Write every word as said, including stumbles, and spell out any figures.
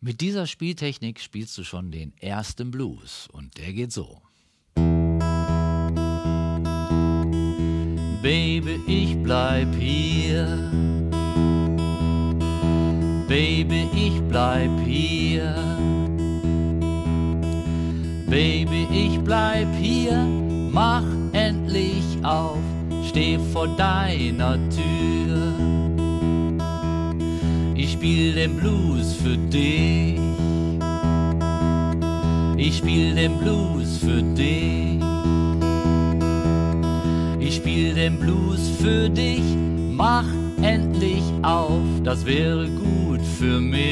Mit dieser Spieltechnik spielst du schon den ersten Blues und der geht so. Baby, ich bleib hier. Baby, ich bleib hier. Baby, ich bleib hier. Mach endlich auf, steh vor deiner Tür. Ich spiel den Blues für dich. Ich spiel den Blues für dich. Ich spiel den Blues für dich. Mach endlich auf, das wäre gut für mich.